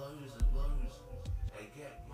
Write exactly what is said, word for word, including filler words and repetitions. clothes and blues. I get